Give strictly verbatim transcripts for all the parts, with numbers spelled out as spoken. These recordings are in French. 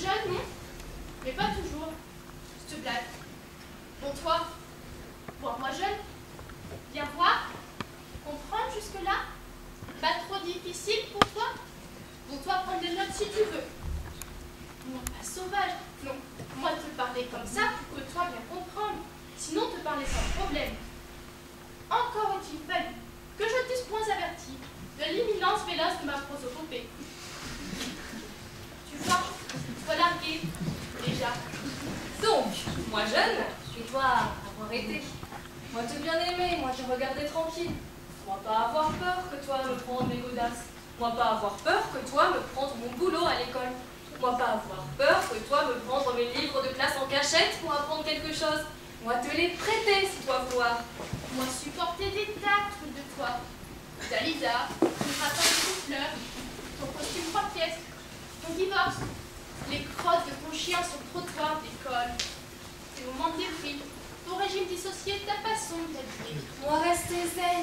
jeune, non? Mais pas toujours. Je te blague. Bon, toi, voir moi jeune, bien voir, comprendre jusque-là, pas trop difficile pour toi. Bon, toi, prends des notes si tu veux. Non, pas sauvage, non. Moi, te parler comme ça pour que toi bien comprendre. Sinon, te parler sans problème. Encore est-il fallu que je t'eusse point averti de l'imminence véloce de ma prosopopée. Tu vois, sois largué, déjà. Donc, moi jeune, et toi, avoir été. Moi te bien aimé, moi je regardais tranquille. Moi pas avoir peur que toi me prendre mes godasses. Moi pas avoir peur que toi me prendre mon boulot à l'école. Moi pas avoir peur que toi me prendre mes livres de classe en cachette pour apprendre quelque chose. Moi te les prêter si toi vouloir. Moi supporter des tas de trucs de toi. Ta Lisa, ton raton de souffleur, ton costume trois pièces, ton divorce, les crottes de ton chien sur le trottoir d'école, tes moments de débris, ton régime dissocié, ta façon d'habiller. Moi rester zen.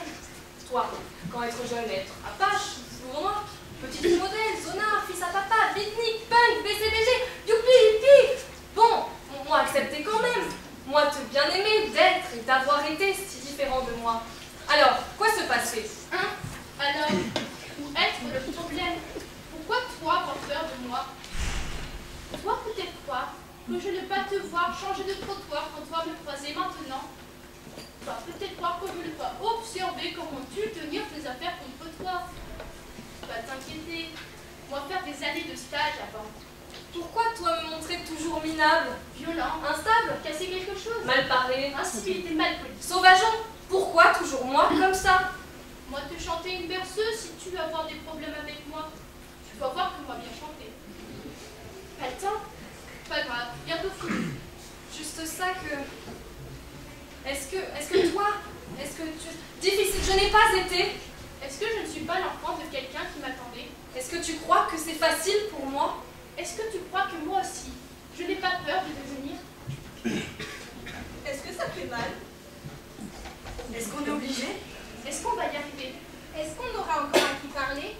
Toi, quand être jeune, être apache, souvent, petite modèle, zonard, fils à papa, bitnik, punk, B C B G, youpi, youpi. Bon, moi accepter quand même. Moi, te bien aimer d'être et d'avoir été si différent de moi. Alors, quoi se passer? Hein? Alors, où être le problème? Pourquoi toi avoir peur de moi? Toi, peut-être croire que je ne pas te voir changer de trottoir quand toi me croisais maintenant. Toi, peut-être croire que je ne pas observer comment tu tenir tes affaires contre toi. Pas t'inquiéter, moi faire des années de stage avant. Pourquoi toi me montrer toujours minable, violent, instable, casser quelque chose, mal parlé, incivilité, mal poli, sauvageon? Pourquoi toujours moi comme ça? Moi te chanter une berceuse si tu veux avoir des problèmes avec moi. Tu vas voir que moi bien chanter. Pas le temps, pas grave, bientôt fini. Juste ça que... Est-ce que... Est-ce que toi... Est-ce que tu... Difficile, je n'ai pas été. Est-ce que je ne suis pas l'enfant de quelqu'un qui m'attendait? Est-ce que tu crois que c'est facile pour moi? Est-ce que tu crois que moi aussi, je n'ai pas peur de devenir? Est-ce que ça fait mal? Est-ce qu'on est obligé? Est-ce qu'on va y arriver? Est-ce qu'on aura encore à qui parler?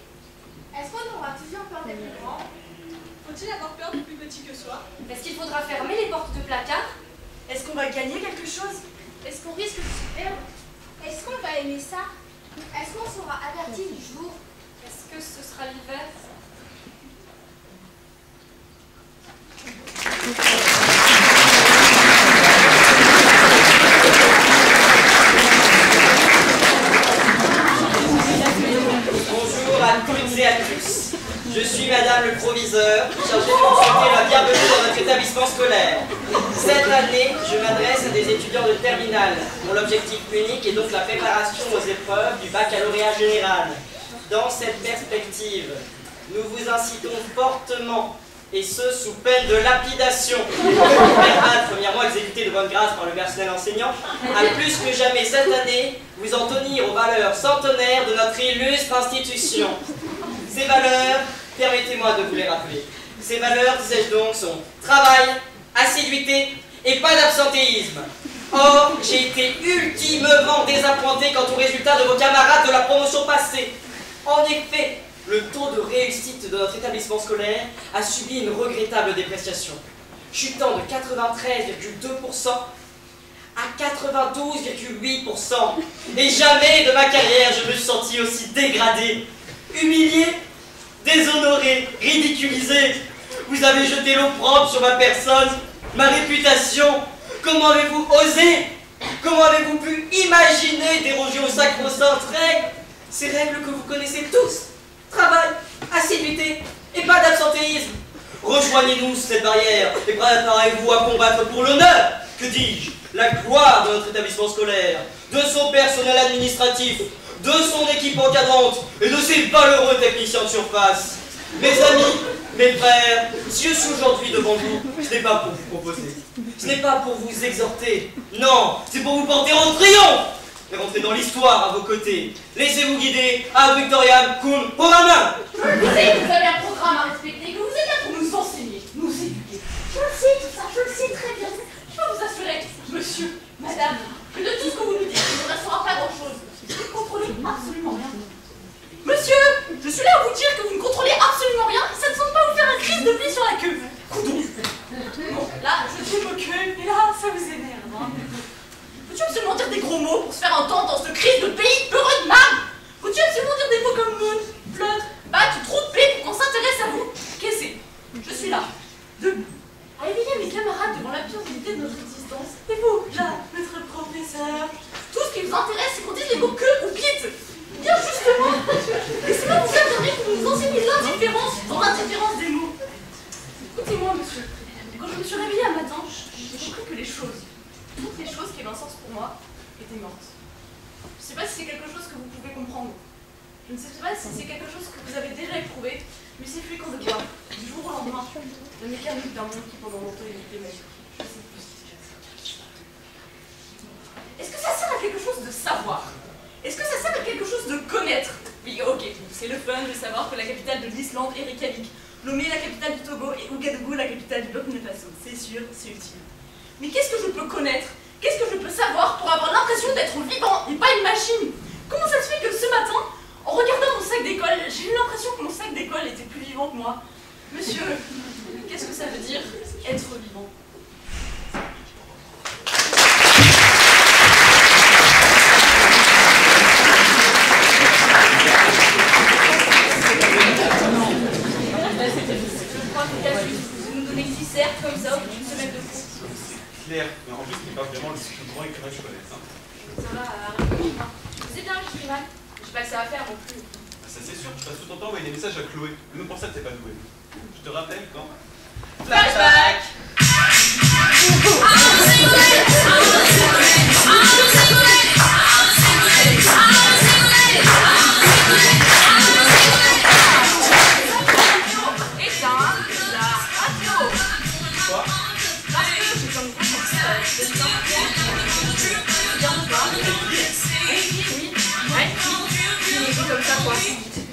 Est-ce qu'on aura toujours peur des plus grands? Faut-il avoir peur du plus petit que soi? Est-ce qu'il faudra fermer les portes de placard? Est-ce qu'on va gagner quelque chose? Est-ce qu'on risque de se perdre? Est-ce qu'on va aimer ça? Est-ce qu'on sera averti du jour? Est-ce que ce sera l'hiver? Bonjour à toutes et à tous. Je suis madame le proviseur, chargée de consulter la bienvenue dans notre établissement scolaire. Cette année, je m'adresse à des étudiants de terminale, dont l'objectif unique est donc la préparation aux épreuves du baccalauréat général. Dans cette perspective, nous vous incitons fortement, et ce sous peine de lapidation, premièrement exécuté de bonne grâce par le personnel enseignant, à plus que jamais cette année vous en tenir aux valeurs centenaires de notre illustre institution. Ces valeurs, permettez-moi de vous les rappeler, ces valeurs, disais-je donc, sont travail, assiduité et pas d'absentéisme. Or, j'ai été ultimement désappointé quant aux résultats de vos camarades de la promotion passée. En effet, le taux de réussite de notre établissement scolaire a subi une regrettable dépréciation, chutant de quatre-vingt-treize virgule deux pour cent à quatre-vingt-douze virgule huit pour cent. Et jamais de ma carrière je me suis senti aussi dégradé, humilié, déshonoré, ridiculisé. Vous avez jeté l'opprobre sur ma personne, ma réputation. Comment avez-vous osé? Comment avez-vous pu imaginer déroger aux sacro-saintes règles? Ces règles que vous connaissez tous. Travail, assiduité et pas d'absentéisme. Rejoignez-nous cette barrière et préparez-vous à combattre pour l'honneur, que dis-je, la gloire de notre établissement scolaire, de son personnel administratif, de son équipe encadrante et de ses valeureux techniciens de surface. Mes amis, mes frères, si je suis aujourd'hui devant vous, ce n'est pas pour vous proposer, ce n'est pas pour vous exhorter, non, c'est pour vous porter en triomphe. Et rentrez dans l'histoire à vos côtés. Laissez-vous guider à Victoriam cum Romanum. Je le sais que vous avez un programme à respecter, que vous êtes là pour nous enseigner, nous éduquer. Je le sais tout ça, je le sais très bien. Je peux vous assurer, monsieur, madame, que de tout ce que vous nous dites, il ne restera pas grand-chose. Vous ne contrôlez absolument rien. Monsieur, je suis là à vous dire que vous ne contrôlez absolument rien, ça ne semble pas vous faire un crise de pli sur la queue. Coudon. plus qu'on devient, du jour au lendemain, le mécanique d'un monde qui pendant longtemps est été magique. Est-ce que ça sert à quelque chose de savoir? Est-ce que ça sert à quelque chose de connaître? Oui, ok, c'est le fun de savoir que la capitale de l'Islande est Reykjavik, Lomé la capitale du Togo et Ouagadougou la capitale du Burkina Faso. C'est sûr, c'est utile. Mais qu'est-ce que je peux connaître? Qu'est-ce que je peux savoir pour avoir l'impression d'être vivant et pas une machine? Comment ça se fait que ce matin, en regardant mon sac d'école, j'ai eu l'impression que mon sac d'école était plus vivant que moi? Monsieur, qu'est-ce que ça veut dire être vivant? Mais en plus, c'est pas vraiment le plus grand écrivain que je connaisse. Hein. Ça va, arrête. Je sais bien que je suis mal. Je sais pas que ça va faire non plus. Bah, ça, c'est sûr, tu passes tout ton temps à envoyer des messages à Chloé. Nous, pour ça, t'es pas doué. Je te rappelle quand. Flashback!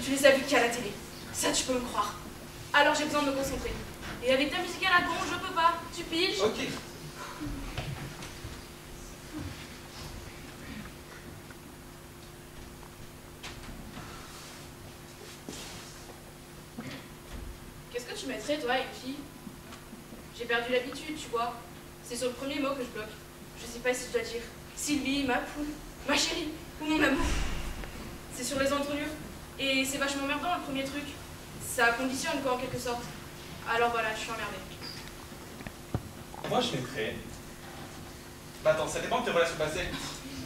Tu les as vus qu'à la télé. Ça, tu peux me croire. Alors, j'ai besoin de me concentrer. Et avec ta musique à la con, je peux pas. Tu piges? Ok. Qu'est-ce que tu mettrais, toi, à une fille? J'ai perdu l'habitude, tu vois. C'est sur le premier mot que je bloque. Je sais pas si je dois dire Sylvie, ma poule, ma chérie ou mon amour. C'est sur les entournures. Et c'est vachement merdant le premier truc. Ça conditionne quoi en quelque sorte. Alors voilà, je suis emmerdée. Moi je mettrais... Bah attends, ça dépend de tes relations passées.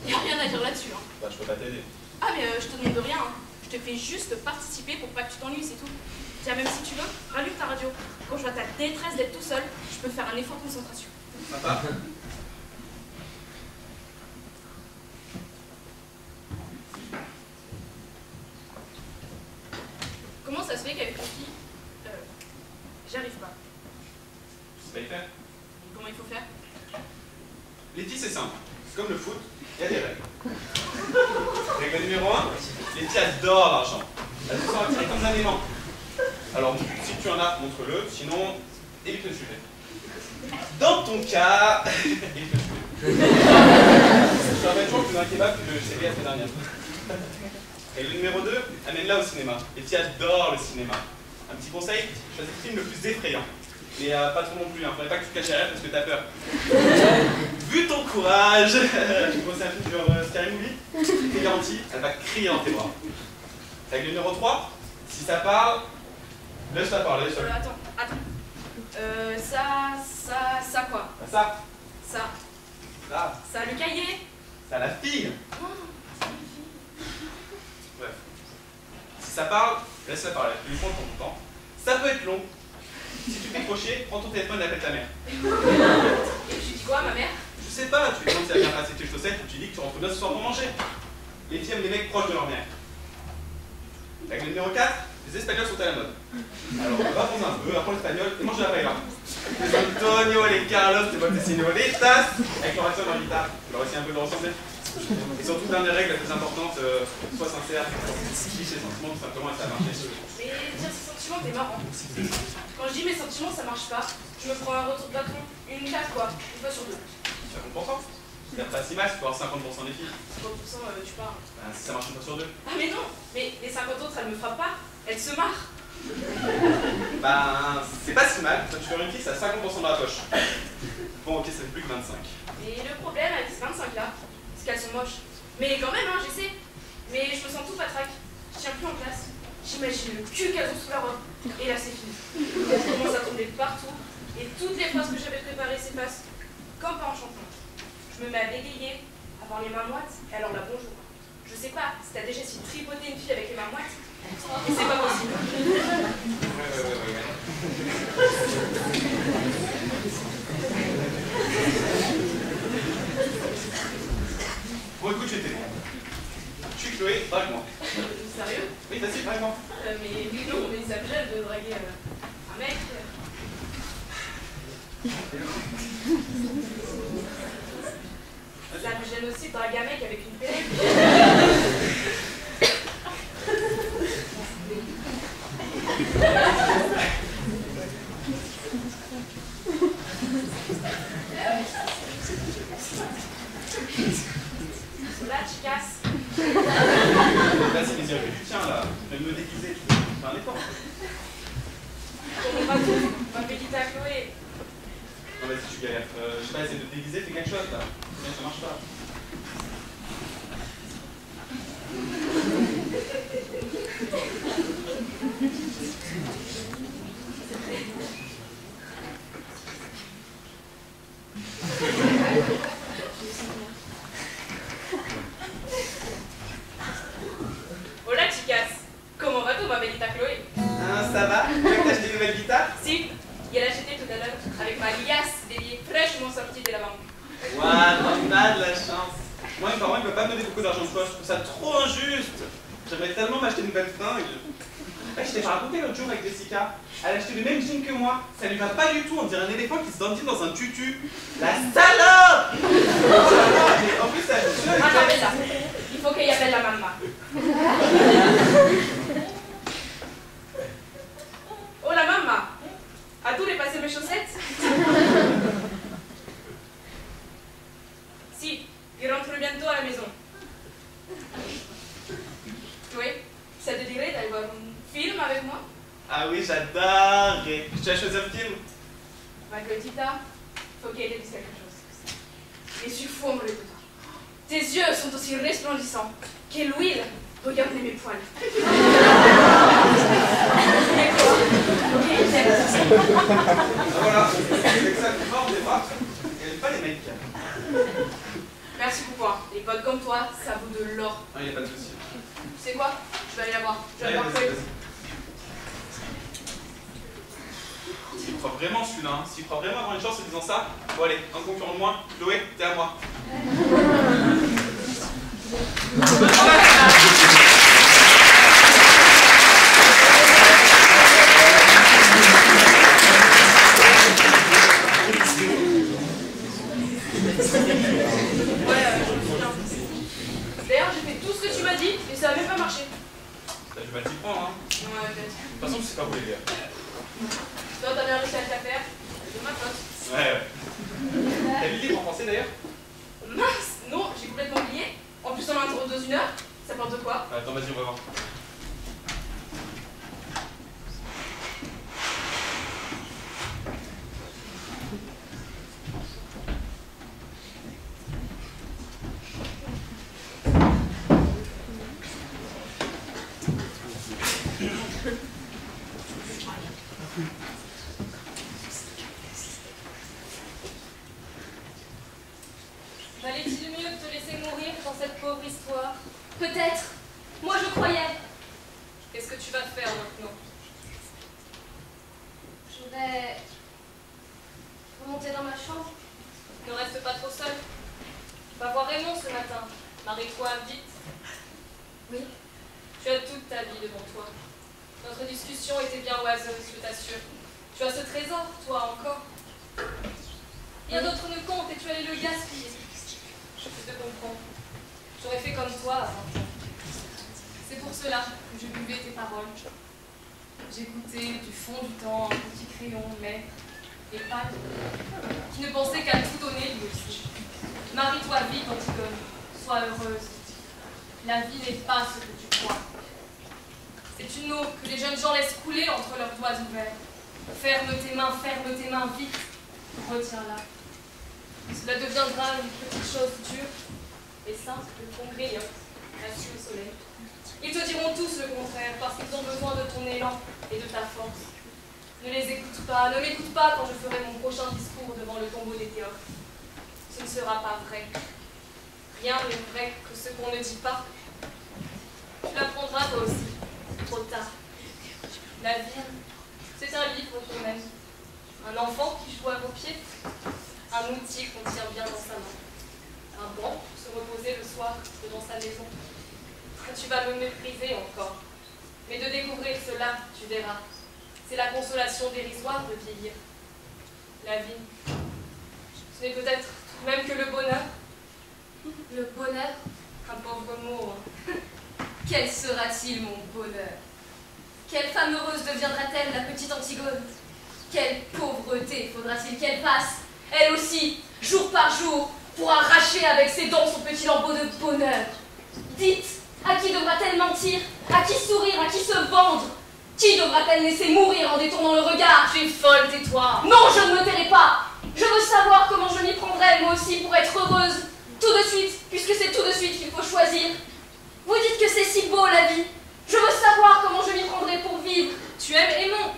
Y'a rien à dire là-dessus. Hein. Bah je peux pas t'aider. Ah mais euh, je te demande de rien. Hein. Je te fais juste participer pour pas que tu t'ennuies, c'est tout. Tiens, même si tu veux, rallume ta radio. Quand je vois ta détresse d'être tout seul, je peux faire un effort de concentration. Papa. Comment ça se fait qu'avec une fille, euh, j'arrive pas? Je sais pas y faire. Comment il faut faire? Les filles, c'est simple. Comme le foot, il y a des règles. Règle numéro un, les filles adorent l'argent. Elles se sont attirées comme un aimant. Alors, si tu en as, montre-le, sinon, évite le sujet. Dans ton cas, évite le sujet. Je te rappelle toujours que dans un kebab, tu le sais bien la dernière. Et le numéro deux, amène-la au cinéma. Les filles adorent le cinéma. Un petit conseil, choisis le film le plus effrayant. Mais euh, pas trop non plus, hein. Faudrait pas que tu te caches derrière parce que t'as peur. Vu ton courage, je te conseille un film sur euh, Scary Movie. C'est garanti, elle va crier dans tes bras. Avec le numéro trois, si ça parle, laisse-la parler. Laisse euh, attends, attends. Euh, ça, ça, ça quoi? Ça. Ça. Ça. Ça le cahier. Ça la fille. Oh. Bref. Si ça parle, laisse-la parler. Tu lui prends ton temps. Ça peut être long. Si tu fais crocher, prends ton téléphone et appelle ta mère. Et tu dis quoi à ma mère? Je sais pas. Tu lui demandes si elle vient passer tes chaussettes ou tu dis que tu rentres bien ce soir pour manger. Les filles aiment les mecs proches de leur mère. Avec le numéro quatre, les Espagnols sont à la mode. Alors, raconte un peu, apprends l'espagnol et mange de la paella. Les Antonio, les Carlos, les Montesinos, les Tasses, avec leur action dans la guitare. Tu leur aussi un peu de ressembler. Et surtout, dernière règle la plus importante, euh, sois sincère, dis ses sentiments tout simplement et ça marche. Mais dire ses sentiments, t'es marrant. Quand je dis mes sentiments, ça marche pas, je me prends un retour de bâton, une claque quoi, une fois sur deux. cinquante pour cent. C'est pas si mal, tu peux avoir cinquante pour cent des filles. cinquante pour cent euh, tu parles. Bah, ça marche une fois sur deux. Ah mais non, mais les cinquante autres, elles me frappent pas, elles se marrent. Bah, c'est pas si mal, quand tu fais une fille, ça a cinquante pour cent dans la poche. Bon, ok, ça fait plus que vingt-cinq. Et le problème avec ces vingt-cinq là, qu'elles sont moches. Mais quand même, hein, j'essaie. Mais je me sens tout patraque. Je tiens plus en classe. J'imagine le cul qu'elles ont sous la robe. Et là, c'est fini. Je commence à tomber partout. Et toutes les phrases que j'avais préparées s'effacent. Comme par enchantement. Je me mets à bégayer, à avoir les mains moites, et alors là, bonjour. Je sais pas, si t'as déjà essayé de tripoter une fille avec les mains moites, mais c'est pas possible. Bon, écoute, j'étais bon. Je suis Chloé, drague-moi. Sérieux? Oui, facile, drague-moi. Euh, mais non, mais ça me gêne de draguer euh, un mec. Ça me gêne aussi de draguer un mec avec une perruque. Là, c'est les yeux que tu tiens, là. Même me déguiser, tu fais un effort. On va tout. Va me quitter à Chloé. Non, vas-y, tu galères. Euh, je sais pas, essaie de te déguiser, fais quelque chose, là. Sinon, ça marche pas. Ça va? Tu as acheté une nouvelle guitare? Si, il l'a acheté tout à l'heure avec ma liasse déliée fraîchement sortie de la banque. Waouh, on a de la chance. Moi, mes parents ne peuvent pas me donner beaucoup d'argent de poche, je trouve ça trop injuste. J'aimerais tellement m'acheter une belle fringue. Ouais, je t'ai raconté l'autre jour avec Jessica. Elle a acheté le même jean que moi. Ça lui va pas du tout, on dirait un éléphant qui se dandine dans un tutu. La salope! En plus, ça joue avec ça. Il faut qu'elle appelle la maman. As-tu repassé mes chaussettes? Si, il rentre bientôt à la maison. Oui, ça te dirait d'aller voir un film avec moi? Ah oui, j'adore. Tu as choisi un film? Margarita, faut qu'elle dise quelque chose. Les yeux fondent les doigts. Tes yeux sont aussi resplendissants que l'huile. Regarde mes poils. Voilà, c'est que ça qui mord les bras, et pas les mecs. Merci beaucoup, les potes comme toi, ça vaut de l'or. Non, il n'y a pas de souci. Tu sais quoi? Je vais aller la voir. Je vais aller voir. S'il croit vraiment celui-là, hein. S'il croit vraiment avoir une chance en disant ça, bon allez, un concurrent de moins, Chloé, t'es à moi. c'est la consolation dérisoire de vieillir. La vie, ce n'est peut-être tout de même que le bonheur. Le bonheur, un pauvre mot. Hein. Quel sera-t-il mon bonheur? Quelle femme heureuse deviendra-t-elle la petite Antigone? Quelle pauvreté faudra-t-il qu'elle passe, elle aussi, jour par jour, pour arracher avec ses dents son petit lambeau de bonheur? Dites, à qui devra-t-elle mentir? À qui sourire? À qui se vendre? Qui devra-t-elle laisser mourir en détournant le regard? Tu es folle, tais-toi! Non, je ne me tairai pas! Je veux savoir comment je m'y prendrai, moi aussi, pour être heureuse, tout de suite, puisque c'est tout de suite qu'il faut choisir. Vous dites que c'est si beau, la vie. Je veux savoir comment je m'y prendrai pour vivre. Tu aimes Aimon?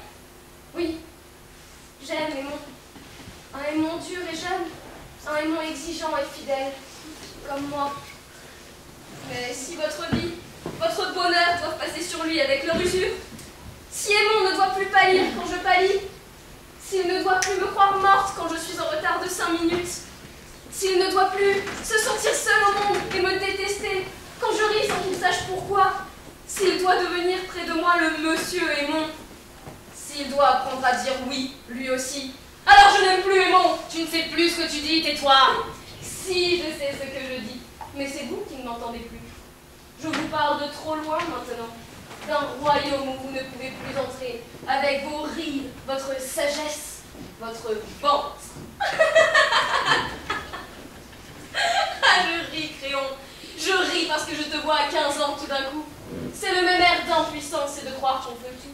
Oui, j'aime Aimon. Un Aimon dur et jeune, un Aimon exigeant et fidèle, comme moi. Mais si votre vie, votre bonheur doivent passer sur lui avec leur usure, si Aimon ne doit plus pâlir quand je pâlis, s'il ne doit plus me croire morte quand je suis en retard de cinq minutes, s'il ne doit plus se sentir seul au monde et me détester quand je ris sans qu'il sache pourquoi, s'il doit devenir près de moi le monsieur Aimon, s'il doit apprendre à dire oui, lui aussi, alors je n'aime plus Aimon. Tu ne sais plus ce que tu dis, tais-toi. Si, je sais ce que je dis, mais c'est vous qui ne m'entendez plus. Je vous parle de trop loin maintenant, d'un royaume où vous ne pouvez plus entrer, avec vos rires, votre sagesse, votre vente. Ah, je ris, Créon. Je ris parce que je te vois à quinze ans tout d'un coup. C'est le même air d'impuissance et de croire qu'on peut tout.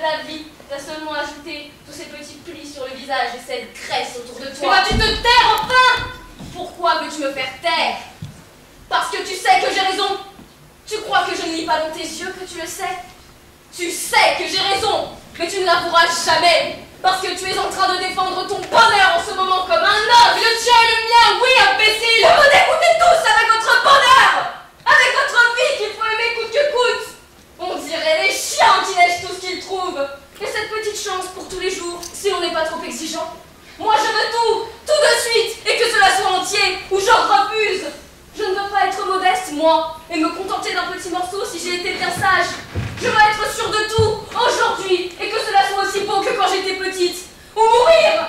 La vie t'a seulement ajouté tous ces petits plis sur le visage et cette graisse autour de toi. Mais tu te taire enfin! Pourquoi veux-tu me faire taire? Parce que tu sais que j'ai raison. Tu crois que je ne lis pas dans tes yeux que tu le sais? Tu sais que j'ai raison, mais tu ne l'avoueras jamais, parce que tu es en train de défendre ton bonheur en ce moment comme un homme. Le tien et le mien, oui, imbécile. Vous vous dégoûtez tous avec votre bonheur, avec votre vie qu'il faut aimer coûte que coûte. On dirait les chiens qui lèchent tout ce qu'ils trouvent. Et cette petite chance pour tous les jours, si on n'est pas trop exigeant. Moi, je veux tout, tout de suite, et que cela soit entier, ou j'en refuse. Je ne veux pas être modeste, moi, et me contenter d'un petit morceau si j'ai été bien sage. Je veux être sûre de tout, aujourd'hui, et que cela soit aussi beau que quand j'étais petite. Ou mourir!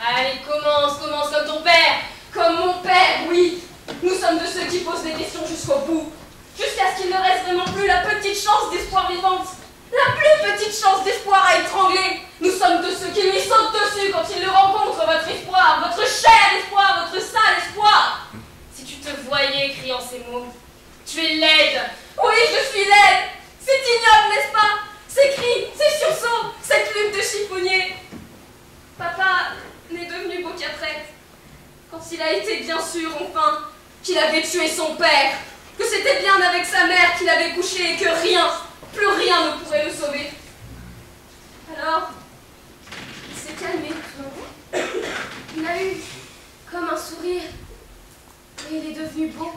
Allez, commence, commence comme ton père, comme mon père, oui. Nous sommes de ceux qui posent des questions jusqu'au bout, jusqu'à ce qu'il ne reste vraiment plus la petite chance d'espoir vivante, la plus petite chance d'espoir à étrangler. Nous sommes de ceux qui lui sautent dessus quand il le rencontre, votre espoir, votre cher espoir, votre sale espoir. Si tu te voyais criant ces mots, tu es laide. Oui, je suis laide. C'est ignoble, n'est-ce pas? Ces cris, ces sursauts, cette lutte de chiffonnier. Papa n'est devenu beau qu'après, quand il a été bien sûr, enfin, qu'il avait tué son père, que c'était bien avec sa mère qu'il avait couché et que rien, plus rien ne pourrait le sauver. Alors, il s'est calmé tout d'un coup. Il a eu comme un sourire. Et il est devenu beau.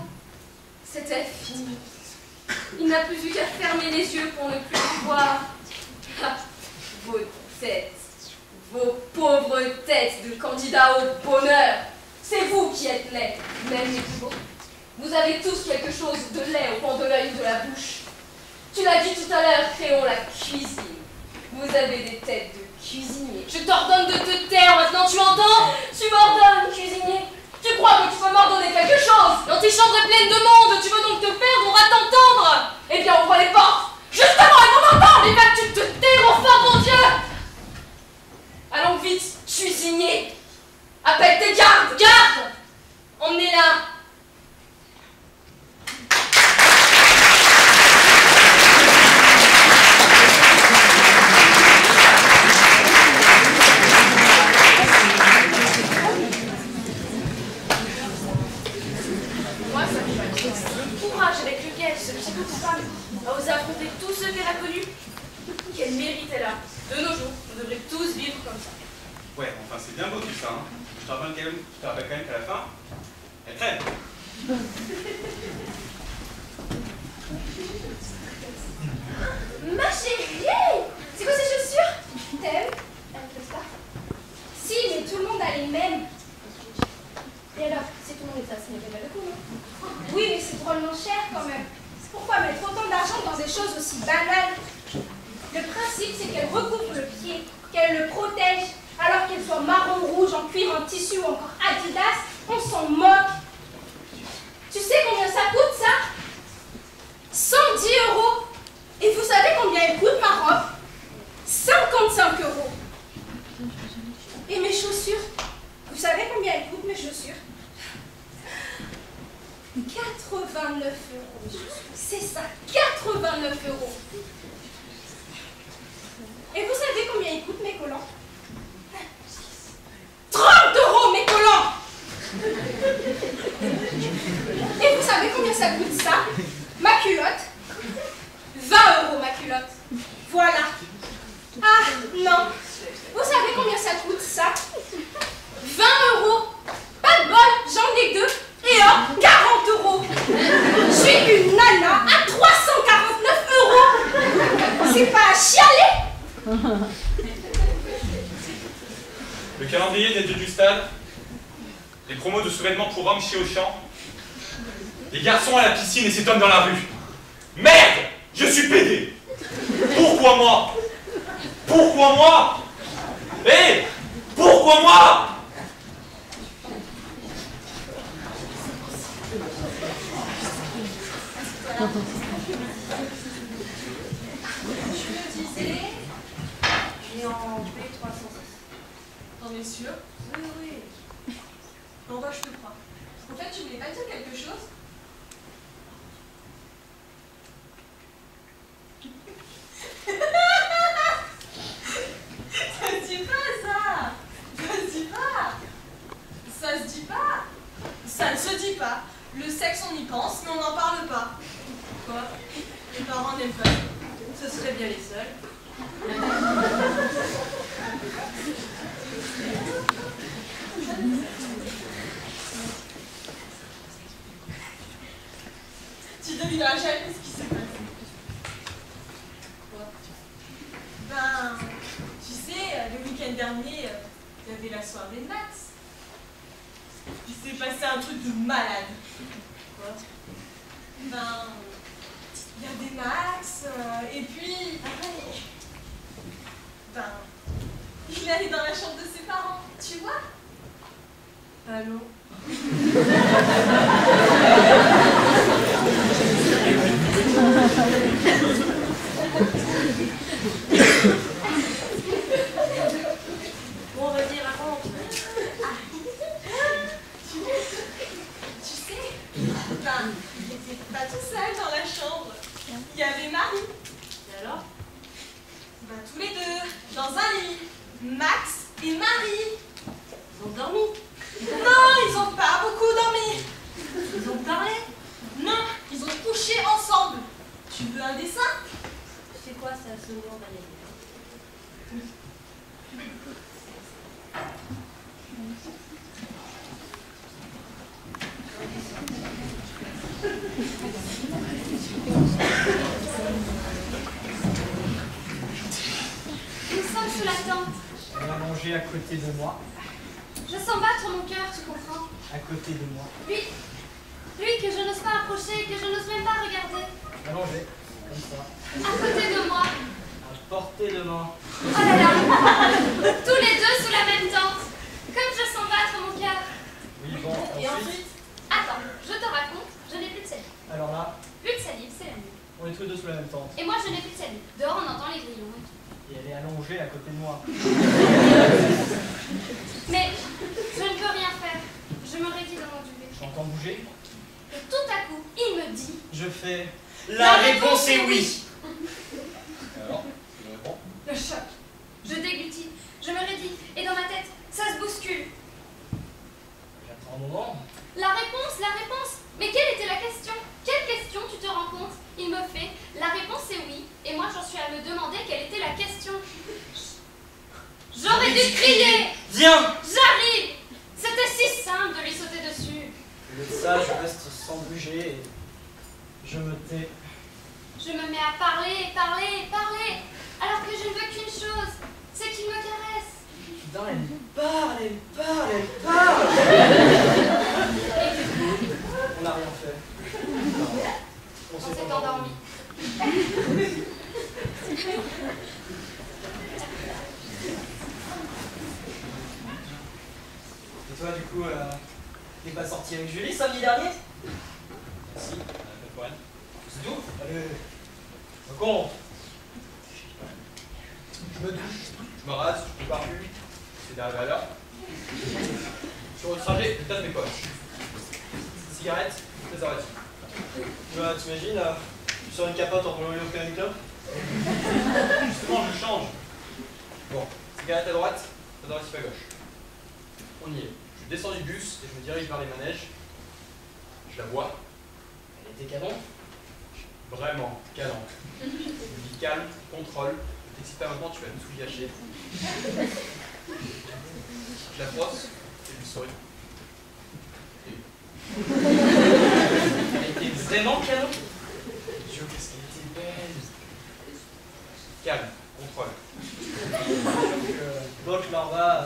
C'était fini. Il n'a plus eu qu'à fermer les yeux pour ne plus voir. Ah, vos têtes, vos pauvres têtes de candidats au bonheur. C'est vous qui êtes laids, même les plus beaux. Vous avez tous quelque chose de laid au coin de l'œil ou de la bouche. Tu l'as dit tout à l'heure, Créon, la cuisine. Vous avez des têtes de cuisinier. Je t'ordonne de te taire maintenant, tu entends? Tu m'ordonnes, cuisinier. Tu crois que tu peux m'ordonner quelque chose? L'antichambre est pleine de monde, tu veux donc te perdre, on va t'entendre. Eh bien, ouvre les portes. Justement, et qu'on m'entende, et que tu te taires enfin, mon Dieu. Allons vite, cuisinier. Appelle tes gardes, gardes. Emmenez-la. Vous affronter tous ceux qu'elle a connus? Quel mérite elle a! De nos jours, on devrait tous vivre comme ça. Ouais, enfin c'est bien beau tout ça, hein. Je te rappelle quand même, je te rappelle quand même qu'à la fin, elle traîne. Ma chérie! C'est quoi ces chaussures? T'aimes? Elle ne pas. Si, mais tout le monde a les mêmes. Et alors, si tout le monde est ça, ce n'est pas le coup, non? Oui, mais c'est drôlement cher quand même. Pourquoi mettre autant d'argent dans des choses aussi banales? Le principe, c'est qu'elle recouvre le pied. cuir en tissu ou encore Adidas, on s'en moque. Tu sais combien ça coûte ça? cent dix euros. Et vous savez combien elle coûte ma robe? cinquante-cinq euros. Et mes chaussures? Vous savez combien elles coûtent mes chaussures? quatre-vingt-neuf euros. C'est ça, quatre-vingt-neuf euros. Et vous savez combien ils coûtent mes collants? trente euros mes collants. Et vous savez combien ça coûte ça? Ma culotte? vingt euros ma culotte. Voilà. Ah non. Vous savez combien ça coûte ça? vingt euros. Pas de bol, j'en ai deux. Et hop, quarante euros. J'ai une nana à trois cent quarante-neuf euros. C'est pas à chialer. Le calendrier des dieux du stade, les promos de sous-vêtements pour hommes chez Auchan, les garçons à la piscine et cet homme dans la rue. Merde, je suis pédé. Pourquoi moi? Pourquoi moi? Hé hey, pourquoi moi? Je le disais, et en B trois cent six. T'en es sûr? Oui, oui. En vrai, je te crois. En fait, tu voulais pas dire quelque chose? Ça se dit pas, ça! Ça se dit pas! Ça se dit pas! Ça ne se dit pas! Le sexe, on y pense, mais on n'en parle pas. Quoi? Les parents n'aiment pas. Ce serait bien les seuls. Tu devineras jamais ce qui s'est passé. Quoi? Ben, tu sais, le week-end dernier, il y avait la soirée de Max. Il s'est passé un truc de malade. Quoi? Ben, il y a des max, euh, et puis, pareil. Ben, il est allé dans la chambre de ses parents, tu vois? Allô? Bon, vas-y, raconte. Ah. Tu, tu sais? Ben, il n'était pas tout seul dans la chambre. Il y avait Marie. Et alors? Ben, tous les deux, dans un lit. Max et Marie. Ils ont dormi? Non, ils ont pas beaucoup dormi. Ils ont parlé? Non, ils ont couché ensemble. Tu veux un dessin? C'est quoi ça, ce moment d'ailleurs? Nous sommes sous la tente. On a mangé à côté de moi. Je sens battre mon cœur, tu comprends? À côté de moi. Lui, lui que je n'ose pas approcher, que je n'ose même pas regarder. Allongé, comme ça. À côté de moi. À portée de main. Oh là là. Tous les deux sous la même tente. Comme je sens battre mon cœur. Oui, bon, ensuite... Et ensuite? Attends, je te raconte, je n'ai plus de salive. Alors là? Plus de salive, c'est la nuit. On est tous les deux sous la même tente. Et moi, je n'ai plus de salive. Dehors, on entend les grillons et tout. Et elle est allongée à côté de moi. Mais je ne peux rien faire. Je me réveille dans mon duvet. J'entends bouger. Et tout à coup, il me dit... Je fais... La, la réponse, réponse est oui. Alors, tu me réponds? Le choc. Je déglutis. Je me réveille. Et dans ma tête, ça se bouscule. J'attends un moment. La réponse, la réponse. Mais quelle était la question? Quelle question, tu te rends compte? Il me fait, la réponse est oui. Et moi, j'en suis à me demander quelle était la question. J'aurais dû crier. Viens. J'arrive. C'était si simple de lui sauter dessus. Le sage reste sans bouger. Je me tais. Je me mets à parler, parler, parler. Alors que je ne veux qu'une chose, c'est qu'il me caresse. Putain, elle parle, elle parle, elle parle. Et du coup, on n'a rien fait. On s'est endormi. toi, du coup, euh, t'es pas sorti avec Julie samedi dernier? Si, pas de problème. C'est tout? Allez, le con. Je me douche, je me rase, je me pars plus. C'est d'arriver à l'heure. Sur le trajet, je tasse mes poches. Cigarette, je les arrête. Tu vois, t'imagines, euh, tu sors une capote en prenant le café club. Justement, je change. Bon, cigarette à droite, t'as à gauche. On y est. Je descends du bus et je me dirige vers les manèges. Je la vois. Elle était canon. Vraiment canon. Je me dis calme, contrôle. Je t'excite pas maintenant, tu vas tout gâcher. Je la brosse et lui souris. Elle était vraiment canon. Dieu, qu'est-ce qu'elle était belle. Calme, contrôle. Donc, je m'en vais.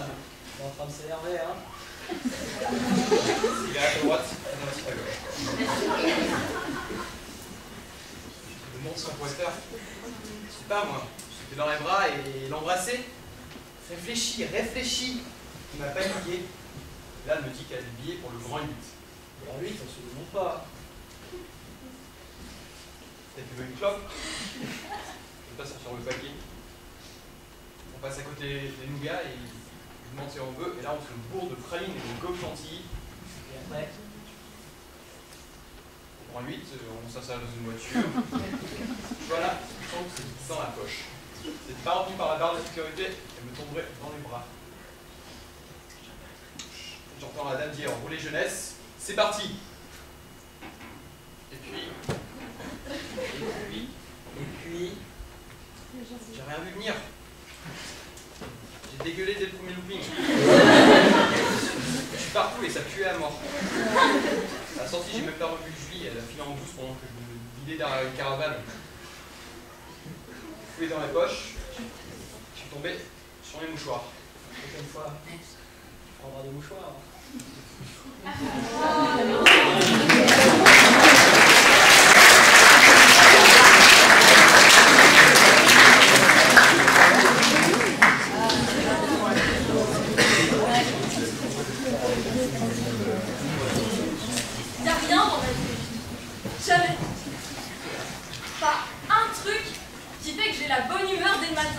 On est en train de s'énerver, hein. Cigarette à droite, on va se à gauche. Le monde sans poster. Je sais pas, moi. Je vais dans les bras et l'embrasser. Réfléchis, réfléchis. Il m'a paniqué. Là, elle me dit qu'elle a des billets pour le grand huit. Le grand huit, on se le montre pas. Peut-être que tu veux une clope. Je passe sur le paquet. On passe à côté des nougats et je demande si on veut, et là on se bourre de praline et de coque chantilly. Et après, on prend huit, on s'installe dans une voiture. Voilà, je sens que c'est dans la poche. C'est pas rempli par la barre de sécurité, elle me tomberait dans les bras. J'entends la dame dire roulez jeunesse, c'est parti. Et puis, et puis, et puis, j'ai rien vu venir. J'ai dégueulé dès le premier looping. Je suis partout et ça puait à mort. À la sortie, j'ai même pas revu Julie, elle a filé en bouse pendant que je me vidais derrière une caravane. Fouillé dans les poches, je suis tombé sur les mouchoirs. La prochaine fois, tu prendras des mouchoirs. Jamais. Pas un truc qui fait que j'ai la bonne humeur dès le matin.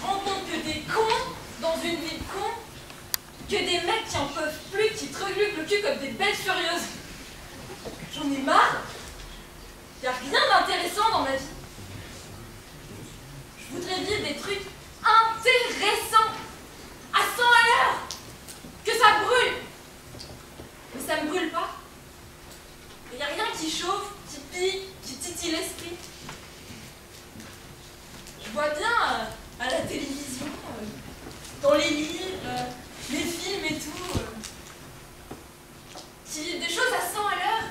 Rencontre que des cons dans une vie de cons, que des mecs qui en peuvent plus, qui te reglutent le cul comme des bêtes furieuses. J'en ai marre. Y'a rien d'intéressant dans ma vie. Je voudrais vivre des trucs intéressants, à cent à l'heure, que ça brûle. Mais ça me brûle pas. Il n'y a rien qui chauffe, qui pique, qui titille l'esprit. Je vois bien euh, à la télévision, euh, dans les livres, euh, les films et tout, euh, qui vivent des choses à cent à l'heure,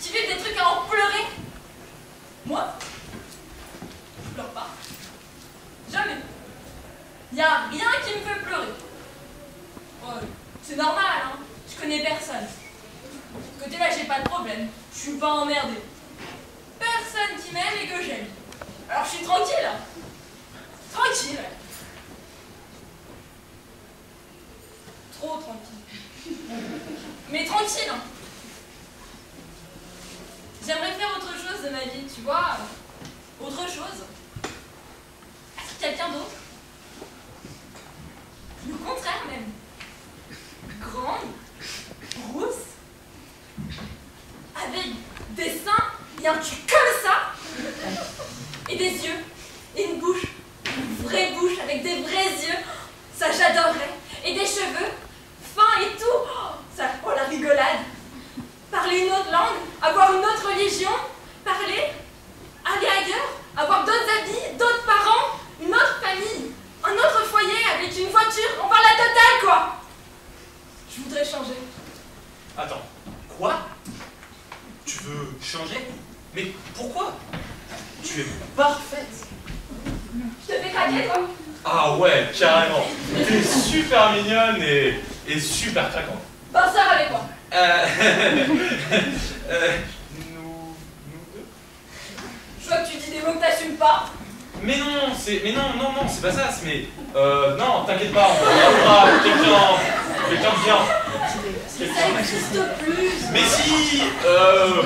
qui vivent des trucs à en pleurer. Moi, je pleure pas. Jamais. Il n'y a rien qui me fait pleurer. Euh, C'est normal, hein, je connais personne. Côté là, j'ai pas de problème, je suis pas emmerdée. Personne qui m'aime et que j'aime. Alors je suis tranquille. Tranquille. Trop tranquille. Mais tranquille. J'aimerais faire autre chose de ma vie, tu vois. Autre chose. Quelqu'un d'autre. Le contraire même. Grande. Grosse. Avec des seins et un cul comme ça, et des yeux, et une bouche, une vraie bouche avec des vrais yeux, ça j'adorerais, et des cheveux, fins et tout, ça, oh la rigolade, parler une autre langue, avoir une autre religion, parler, aller ailleurs, avoir d'autres amis, d'autres parents, une autre famille, un autre foyer avec une voiture, on parle la totale quoi. Je voudrais changer. Attends, quoi ? Tu veux changer? Mais pourquoi? Tu es parfaite. Je te fais craquer, toi? Ah ouais, carrément. T'es super mignonne et, et super craquante. Bon, ça va avec moi. Euh... euh... Nous... Nous deux? Je vois que tu dis des mots que t'assumes pas. Mais non, c'est... Mais non, non, non, c'est pas ça, c'est... Mais... Euh... Non, t'inquiète pas, on va voir quelqu'un... Mais t'en viens. Ça n'existe plus. Mais si. Euh.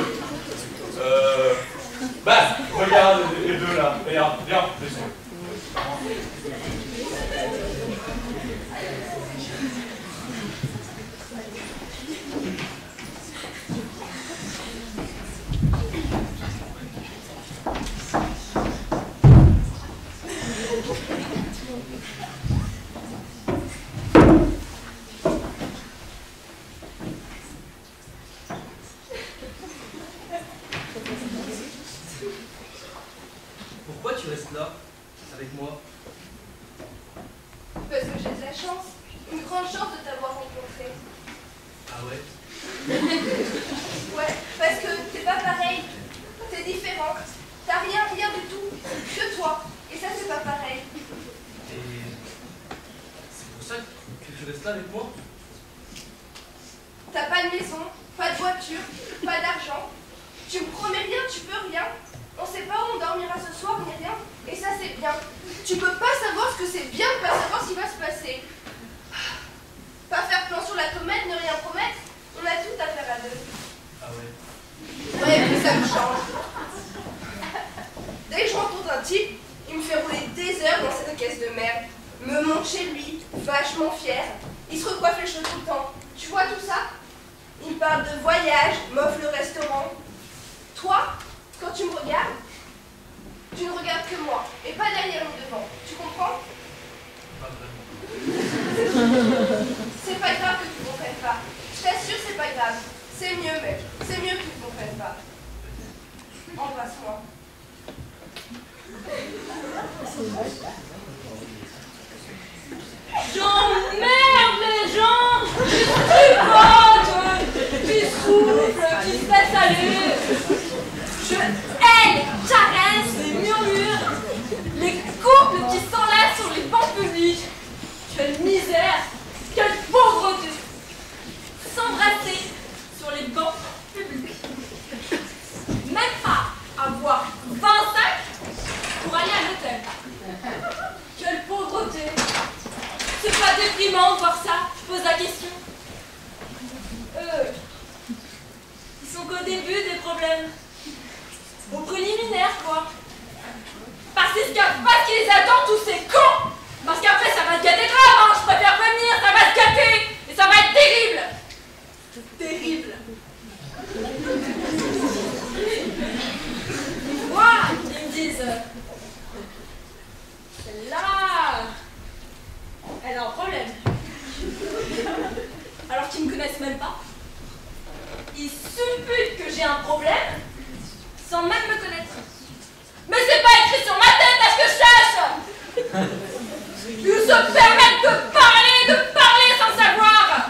Euh. Bah, regarde les deux là. Regarde, viens, descends. Pourquoi tu restes là, avec moi? Parce que j'ai de la chance, une grande chance de t'avoir rencontré. Ah ouais? Ouais, parce que t'es pas pareil, t'es différente, t'as rien, rien du tout, que toi, et ça c'est pas pareil. Et c'est pour ça que tu restes là avec moi? T'as pas de maison, pas de voiture, pas d'argent, tu me promets rien, tu peux rien. On sait pas où on dormira ce soir, mais rien. Et ça, c'est bien. Tu peux pas savoir ce que c'est bien de pas savoir ce qui va se passer. Pas faire plan sur la tomate, ne rien promettre. On a tout à faire à deux. Ah ouais? Ouais, mais ça me change. Dès que je rencontre un type, il me fait rouler des heures dans cette caisse de merde. Me monte chez lui, vachement fier. Il se recoiffe les cheveux tout le temps. Tu vois tout ça? Il parle de voyage, m'offre le restaurant. Toi? Quand tu me regardes, tu ne regardes que moi, et pas derrière ou devant. Tu comprends? Pas vraiment. C'est pas grave que tu ne comprennes pas. Je t'assure, c'est pas grave. C'est mieux, mec. C'est mieux que tu ne comprennes pas. Embrasse-moi. J'emmerde les gens! Tu tripotes! Tu souffles! Tu te laisses aller! Je haine, caresse, les murmures, les couples qui s'enlèvent sur les bancs publics. Quelle misère, quelle pauvreté. S'embrasser sur les bancs publics. Même pas avoir vingt sacs pour aller à l'hôtel. Quelle pauvreté. C'est pas déprimant de voir ça, je pose la question. Eux, ils sont qu'au début des problèmes. Au préliminaire, quoi. Parce qu'ils savent pas ce qui les attend, tous ces cons. Parce qu'après, ça va se gâter grave, hein. Je préfère prévenir, ça va se gâter. Et ça va être terrible. Terrible. Moi, ils me disent... Celle-là... Elle a un problème. Alors qu'ils me connaissent même pas. Ils supputent que j'ai un problème. Sans même me connaître. Mais c'est pas écrit sur ma tête, à ce que je cherche. Ils se permettent de parler, de parler sans savoir.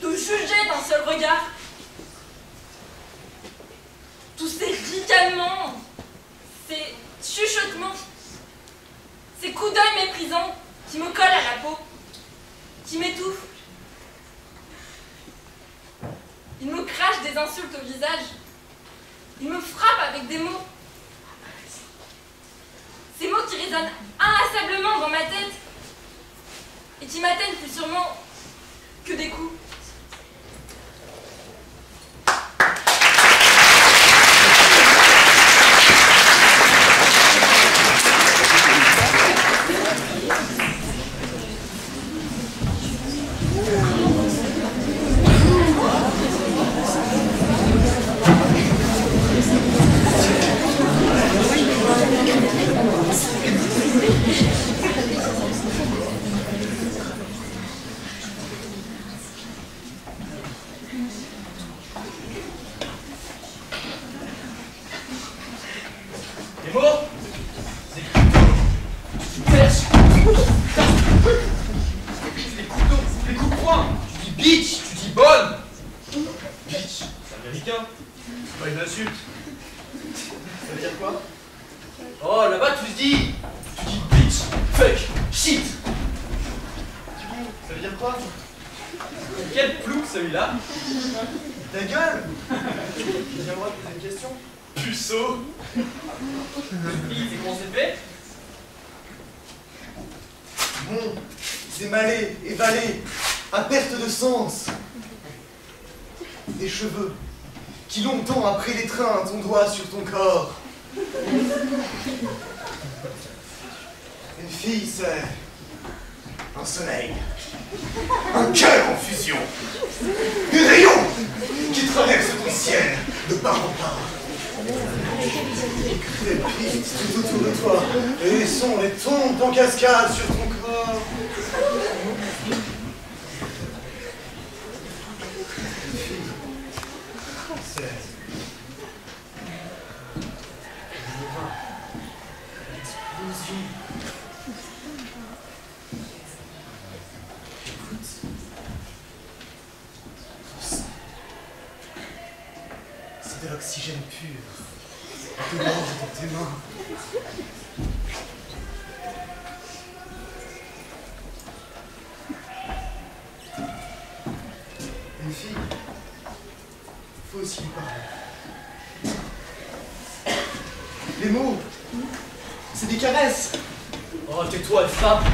De juger d'un seul regard. Tous ces ricanements, ces chuchotements, ces coups d'œil méprisants qui me collent à la peau. Qui m'étouffe. Il me crache des insultes au visage. Il me frappe avec des mots. Ces mots qui résonnent inlassablement dans ma tête et qui m'atteignent plus sûrement que des coups. Quel plouc celui-là. Ta gueule. J'aimerais te poser une question. puceau. Il c'est comment c'est fait? Bon, c'est malé, évalé, à perte de sens. Des cheveux, qui longtemps après l'étreinte, on doit sur ton corps. Une fille, c'est un soleil, un cœur en fusion, des rayons qui traversent ton ciel de part en part. Les briques tout autour de toi, et les sons, les tombent en cascade sur ton corps. C'est de l'oxygène pur, tu manges dans tes mains. Une fille, il faut aussi lui parler. Les mots, c'est des caresses. Oh, tais-toi, femme.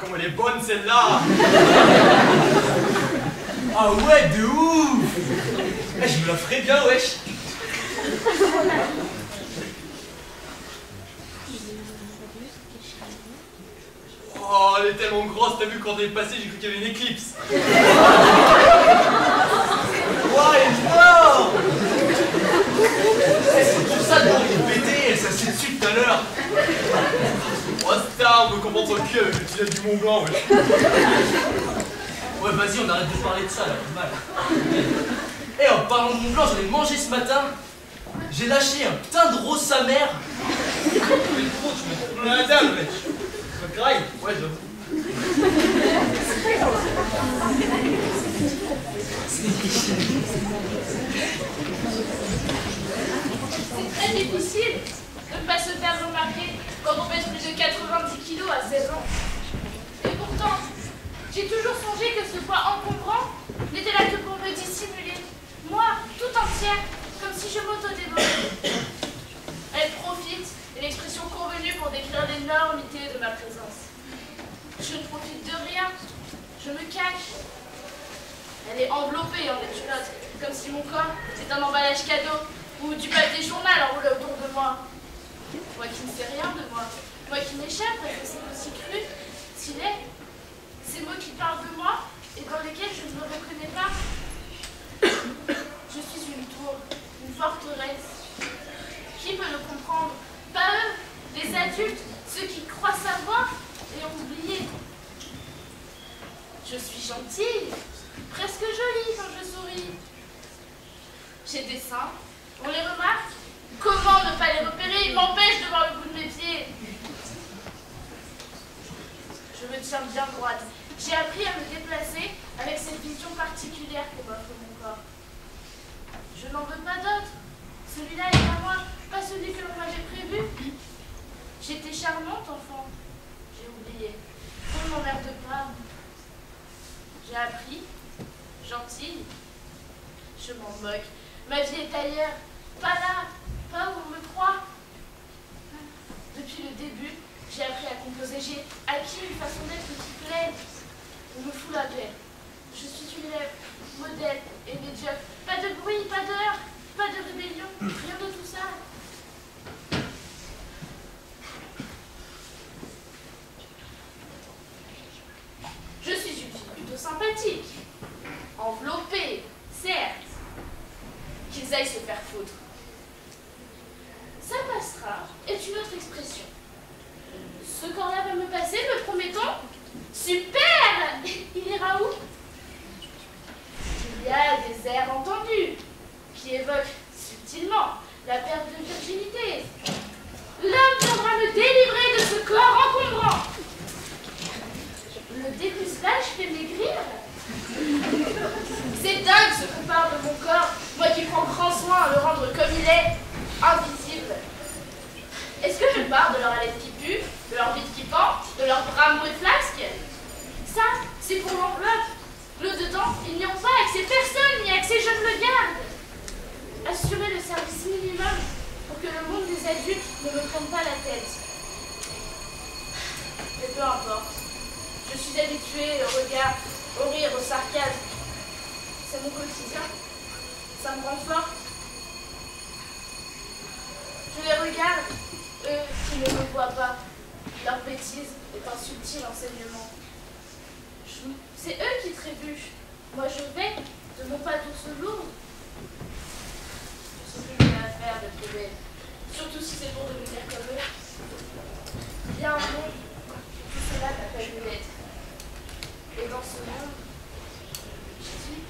Comme elle est bonne celle-là! Ah ouais, de ouf! Eh, je me la ferais bien, wesh! Oh, elle est tellement grosse, t'as vu quand elle est passée, j'ai cru qu'il y avait une éclipse! Ouah, elle est fort! C'est pour ça qu'on est pété, elle s'est dessus tout à l'heure! Oh star, on me comprend ton cul, tu viens du Mont Blanc, ouais. Ouais, vas-y, on arrête de parler de ça, là, mal. Eh, hey, en parlant de Mont Blanc, j'en ai mangé ce matin. J'ai lâché un putain de rose sa mère. Tu me trop, tu me la dame, mec. Tu me grailles. Ouais, j'avoue. C'est très difficile de ne pas se faire remarquer quand on pèse plus de quatre-vingt-dix kilos à seize ans. Et pourtant, j'ai toujours songé que ce poids encombrant n'était là que pour me dissimuler, moi, tout entière, comme si je m'auto-dévorais. Elle profite de l'expression convenue pour décrire l'énormité de ma présence. Je ne profite de rien, je me cache. Elle est enveloppée en les culottes, comme si mon corps était un emballage cadeau ou du papier journal enroulé autour de moi. Moi qui ne sais rien de moi, moi qui m'échappe à ces mots si crus, si laids, ces mots qui parlent de moi et dans lesquels je ne me reconnais pas. Je suis une tour, une forteresse. Qui peut le comprendre? Pas eux, les adultes, ceux qui croient savoir et ont oublié. Je suis gentille, presque jolie quand je souris. J'ai des seins, on les remarque. Comment ne pas les repérer? Ils m'empêchent de voir le bout de mes pieds. Je me tiens bien droite. J'ai appris à me déplacer avec cette vision particulière que m'offre mon corps. Je n'en veux pas d'autre. Celui-là est à moi, pas celui que moi j'ai prévu. J'étais charmante, enfant. J'ai oublié. On ne m'emmerde pas. J'ai appris. Gentille. Je m'en moque. Ma vie est ailleurs. Pas là, pas où on me croit. Depuis le début, j'ai appris à composer, j'ai acquis une façon d'être qui plaît. On me fout la paix. Je suis une élève, modèle et médiocre. Pas de bruit, pas d'heure, pas de rébellion, rien de tout ça. Je suis une fille plutôt sympathique, enveloppée, certes. Qu'ils aillent se faire foutre. Ça passera est une autre expression. Ce corps-là va me passer, me promettons. Super! Il ira où? Il y a des airs entendus qui évoquent subtilement la perte de virginité. L'homme viendra me délivrer de ce corps encombrant. Le dépucelage fait maigrir. C'est dingue son corps, moi qui prends grand soin à le rendre comme il est, invisible. Est-ce que je parle de leur haleine qui pue, de leur vide qui pend, de leur bras mou et flasque? Ça, c'est pour l'enveloppe. Le dedans, ils n'y ont pas accès, personne n'y a accès, je ne le garde. Assurer le service minimum pour que le monde des adultes ne me prenne pas la tête. Mais peu importe. Je suis habituée au regard, au rire, au sarcasme. C'est mon quotidien. Ça me renforce. Je les regarde, eux qui ne me voient pas. Leur bêtise est un subtil enseignement. C'est eux qui trébuchent. Moi je vais de mon pas d'ours lourd. Je sais plus que j'ai à faire de trouver. Surtout si c'est pour devenir comme eux. Il y a un monde où tout cela m'appelle une lettre. Et dans ce monde, je suis.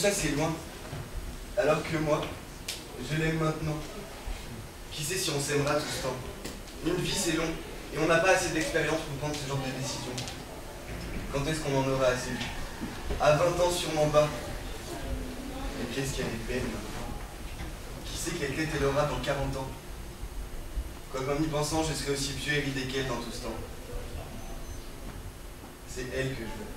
Ça c'est loin, alors que moi, je l'aime maintenant. Qui sait si on s'aimera tout ce temps? Une vie c'est long, et on n'a pas assez d'expérience pour prendre ce genre de décision. Quand est-ce qu'on en aura assez vu? À vingt ans, sûrement pas. Et qu'est-ce qu'elle est belle, maintenant. Qui sait quelle tête elle aura dans quarante ans? Quoi qu'en y pensant, je serai aussi vieux et ridé qu'elle dans tout ce temps. C'est elle que je veux.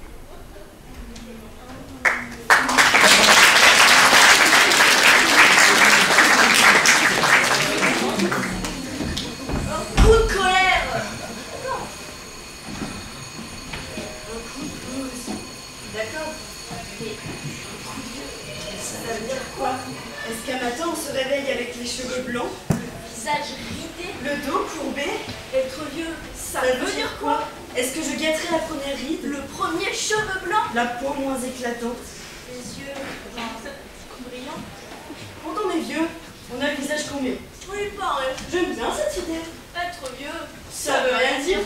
Est-ce qu'un matin on se réveille avec les cheveux blancs, le visage ridé, le dos courbé, être vieux, ça, ça veut dire quoi? Est-ce que je gâterai la première ride, le premier cheveu blanc, la peau moins éclatante, les yeux brillants? Quand on est vieux, on a le visage courbé. Oui, pareil. J'aime bien cette idée. Être vieux, ça, ça veut rien dire.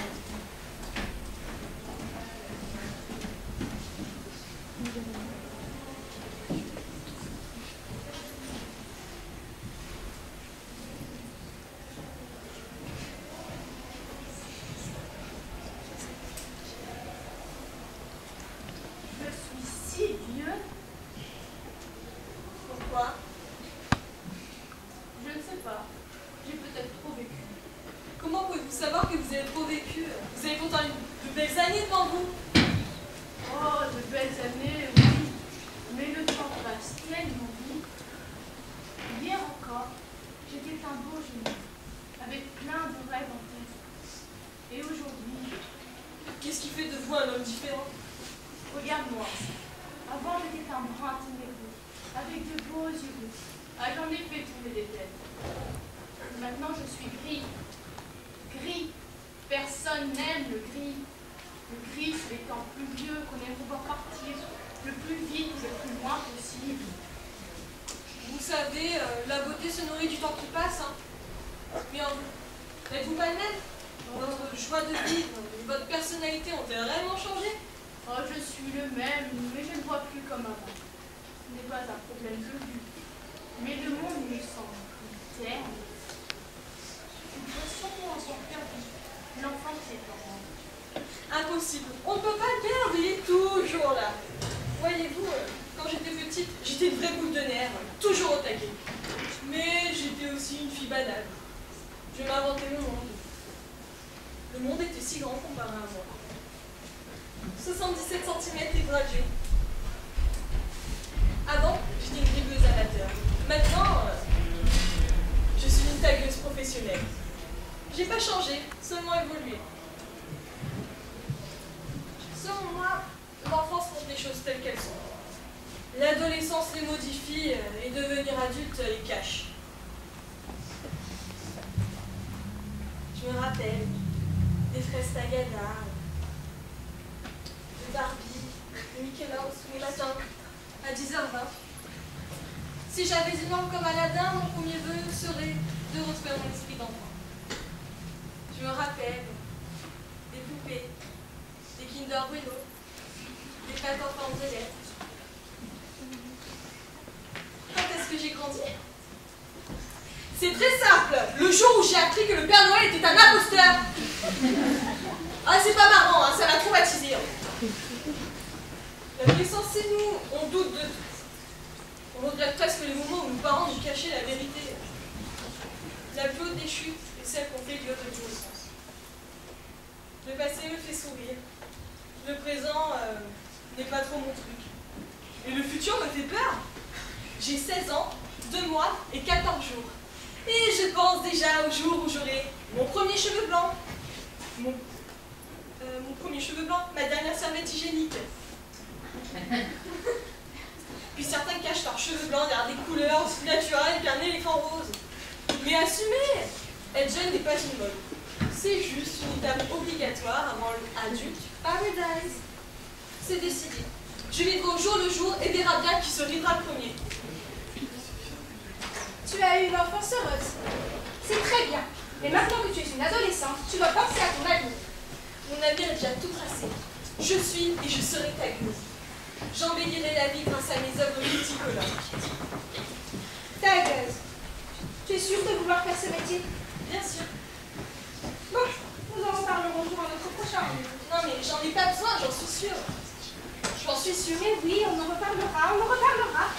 J'en ai pas besoin, j'en suis sûr. J'en suis sûre, et oui, on en reparlera, on en reparlera.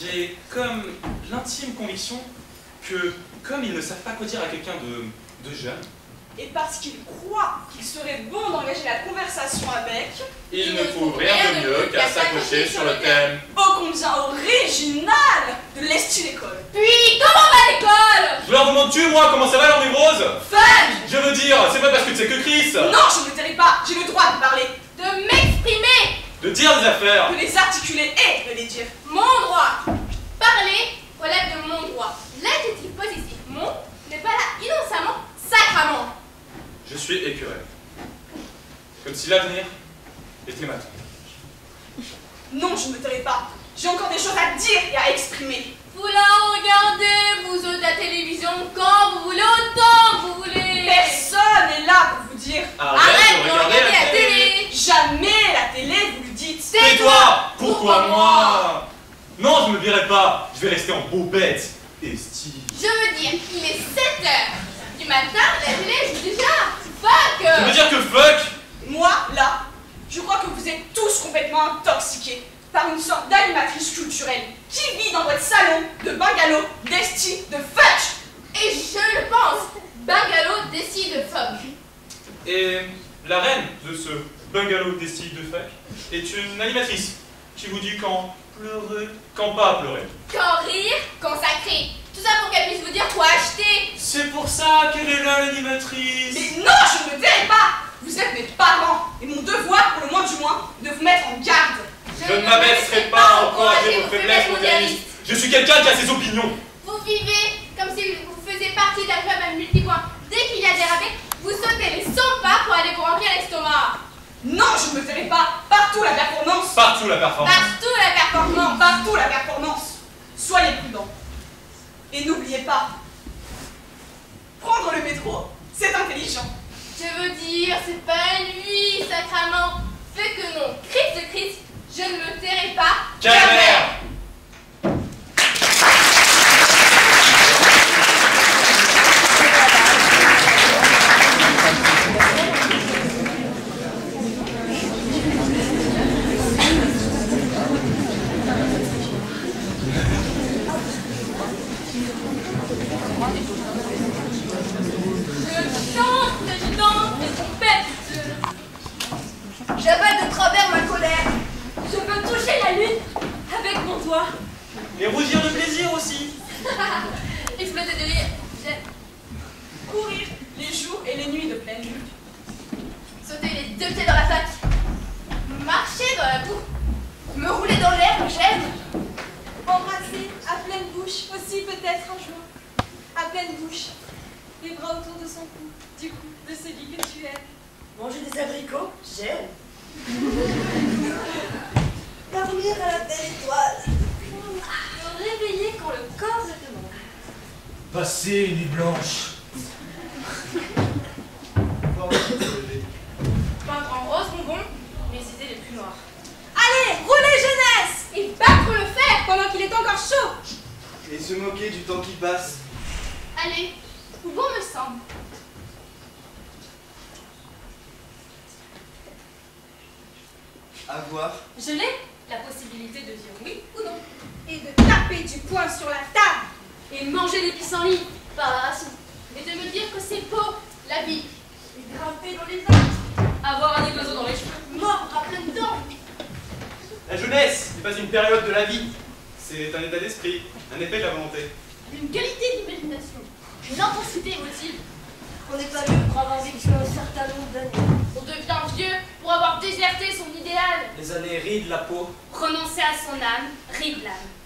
j'ai comme l'intime conviction que, comme ils ne savent pas quoi dire à quelqu'un de, de jeune, et parce qu'ils croient qu'il serait bon d'engager la conversation avec, ils ne trouvent rien de mieux qu'à s'accrocher sur le thème ô combien original de l'estime école. Puis, comment va l'école? Je leur demande-tu, moi, comment ça va leur névrose? Fun! Je veux dire, c'est pas parce que tu sais que Chris! Non, je ne t'arrive pas, j'ai le droit de parler, de m'exprimer, de dire des affaires, de les articuler et de les dire. Mon droit! Parler relève de mon droit. L'adjectif positif mon n'est pas là innocemment, sacrament. Je suis écœuré. Comme si l'avenir était ma tante. Non, je ne me tairai pas. J'ai encore des choses à dire et à exprimer. Vous la regardez, vous autres, la télévision, quand vous voulez, autant vous voulez. Personne n'est là pour vous dire arrête, arrête de regarder, regarder la, la télé. télé. Jamais la télé, vous lui dites. Tais-toi. Pourquoi moi? Non, je ne me dirai pas. Je vais rester en bobette. Estive. Je veux dire, il est sept heures du matin, la télé joue déjà. Fuck. Ça veut dire que fuck. Moi, là, je crois que vous êtes tous complètement intoxiqués par une sorte d'animatrice culturelle qui vit dans votre salon de bungalow d'esti de fuck. Et je le pense, bungalow d'esti de fuck. Et la reine de ce bungalow d'esti de fuck est une animatrice qui vous dit quand pleurer, quand pas pleurer. Quand rire, quand ça crie. Tout ça pour qu'elle puisse vous dire quoi acheter. C'est pour ça qu'elle est là, l'animatrice. Mais non, je ne me tairai pas. Vous êtes mes parents. Et mon devoir, pour le moins du moins, de vous mettre en garde. Je, je ne m'abaisserai pas, pas encourager vos faiblesses mondialistes. Je suis quelqu'un qui a ses opinions. Vous vivez comme si vous faisiez partie d'un club à multipoint. Dès qu'il y a des rabais, vous sautez les cent pas pour aller vous remplir l'estomac. Non, je ne me tairai pas. Partout la performance. Partout la performance. Partout la performance. Partout la performance. Soyez prudents. Et n'oubliez pas, prendre le métro, c'est intelligent. Je veux dire, c'est pas lui, sacrament. Fait que non, Christ de Christ, je ne me tairai pas. Calvaire. Et rougir de plaisir aussi. Exploser de rire. Courir les jours et les nuits de pleine lune. Sauter les deux pieds dans la sac. Marcher dans la boue. Me rouler dans l'air, me gêne. Embrasser à pleine bouche, aussi peut-être un jour. À pleine bouche. Les bras autour de son cou, du cou de celui que tu aimes. Manger des abricots, j'aime. Dormir à la belle étoile. Réveiller quand le corps se demande. Passer une nuit blanche. Peindre en rose bonbon, mais c'était les plus noirs. Allez, roulez jeunesse et battre le fer pendant qu'il est encore chaud. Et se moquer du temps qui passe. Allez, où bon me semble. Avoir. Je l'ai, la possibilité de dire oui ou non. Et de taper du poing sur la table et manger des pissenlits par la racine et de me dire que c'est beau la vie et grimper dans les arbres, avoir un oiseau dans les cheveux, mort à pleines dents. La jeunesse n'est pas une période de la vie, c'est un état d'esprit, un effet de la volonté, une qualité d'imagination, une intensité émotive. On n'est pas vieux pour avoir vécu un certain nombre d'années. On devient vieux pour avoir déserté son idéal. Les années rident la peau. Renoncer à son âme, ride l'âme.